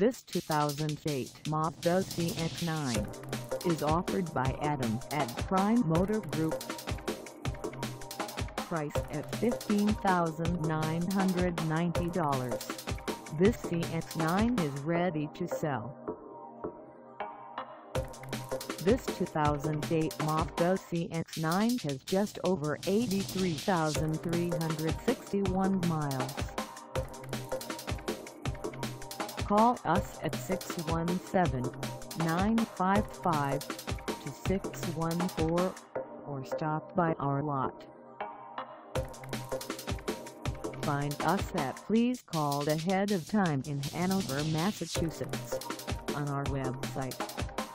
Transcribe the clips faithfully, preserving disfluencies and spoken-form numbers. This two thousand eight Mazda C X nine is offered by Adams at Prime Motor Group. Priced at fifteen thousand nine hundred ninety dollars, this C X nine is ready to sell. This two thousand eight Mazda C X nine has just over eighty-three thousand three hundred sixty-one miles. Call us at six one seven, nine five five, two six one four or stop by our lot. Find us at Please Call Ahead of Time in Hanover, Massachusetts on our website,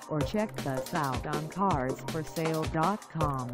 or check us out on cars for sale dot com.